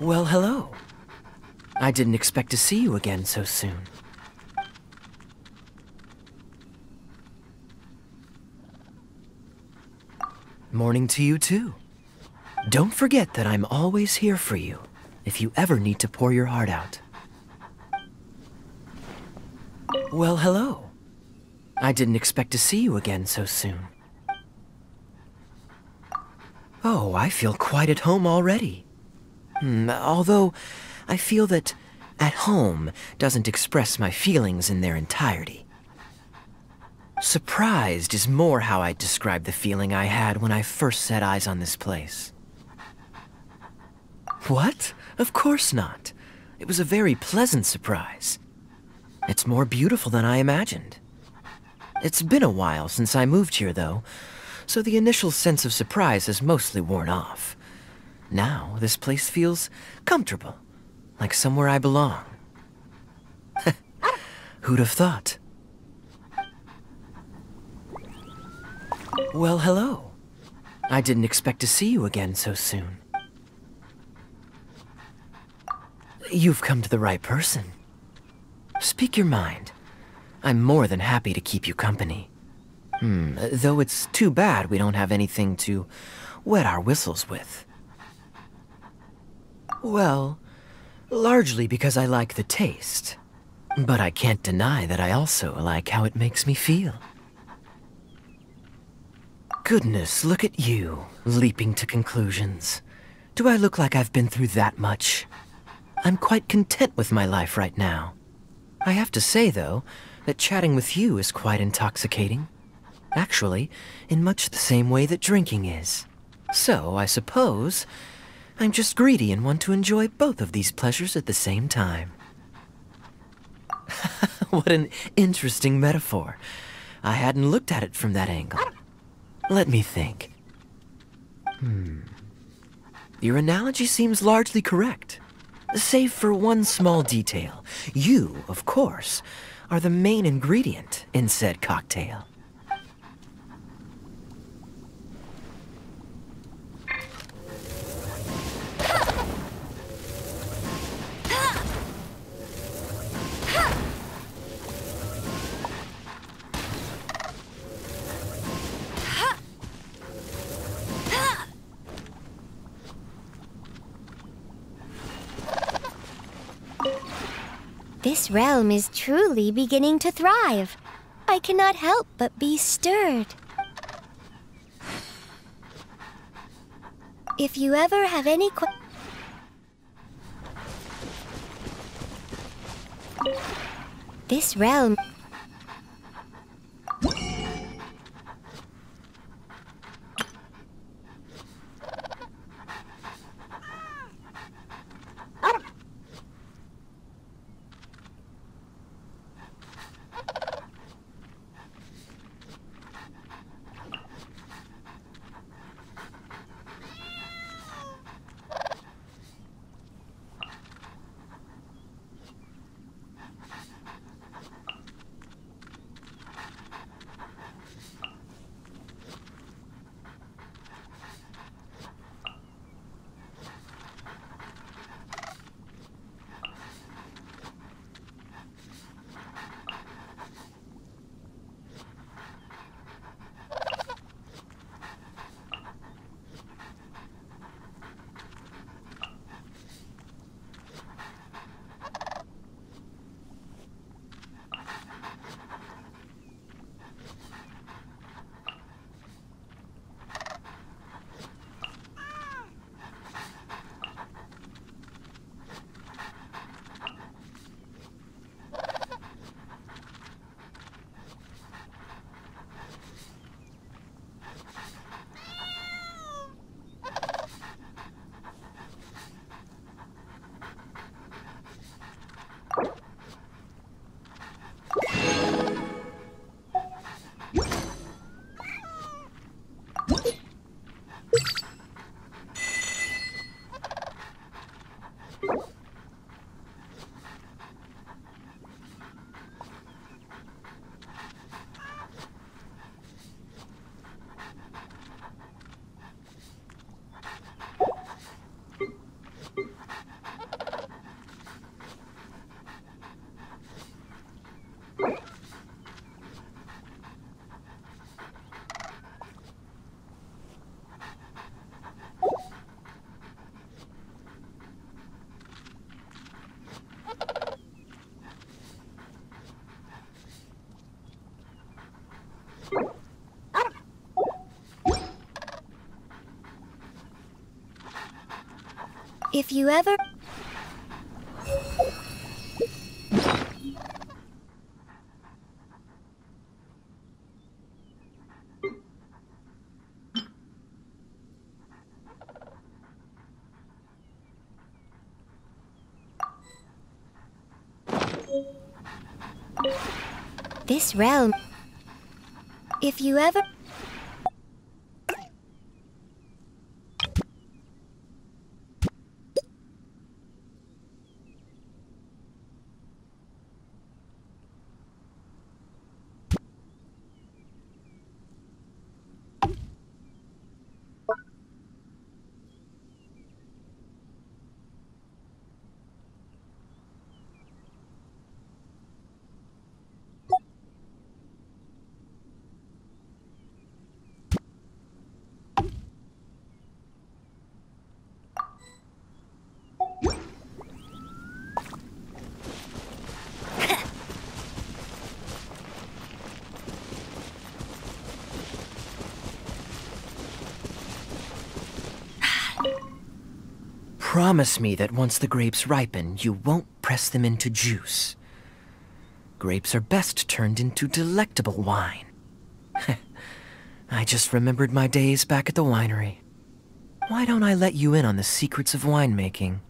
Well, hello. I didn't expect to see you again so soon. Morning to you, too. Don't forget that I'm always here for you if you ever need to pour your heart out. Well, hello. I didn't expect to see you again so soon. Oh, I feel quite at home already. Although, I feel that at home doesn't express my feelings in their entirety. Surprised is more how I'd describe the feeling I had when I first set eyes on this place. What? Of course not. It was a very pleasant surprise. It's more beautiful than I imagined. It's been a while since I moved here, though, so the initial sense of surprise has mostly worn off. Now, this place feels comfortable, Like somewhere I belong. Who'd have thought? Well, hello. I didn't expect to see you again so soon. You've come to the right person. Speak your mind. I'm more than happy to keep you company. Though it's too bad we don't have anything to wet our whistles with. Well, largely because I like the taste. But I can't deny that I also like how it makes me feel. Goodness, look at you, leaping to conclusions. Do I look like I've been through that much? I'm quite content with my life right now. I have to say, though, that chatting with you is quite intoxicating. Actually, in much the same way that drinking is. So, I suppose, I'm just greedy and want to enjoy both of these pleasures at the same time. What an interesting metaphor. I hadn't looked at it from that angle. Let me think. Your analogy seems largely correct. Save for one small detail. You, of course, are the main ingredient in said cocktail. This realm is truly beginning to thrive. I cannot help but be stirred. If you ever have any This realm... If you ever... This realm... If you ever... Promise me that once the grapes ripen, you won't press them into juice. Grapes are best turned into delectable wine. I just remembered my days back at the winery. Why don't I let you in on the secrets of winemaking?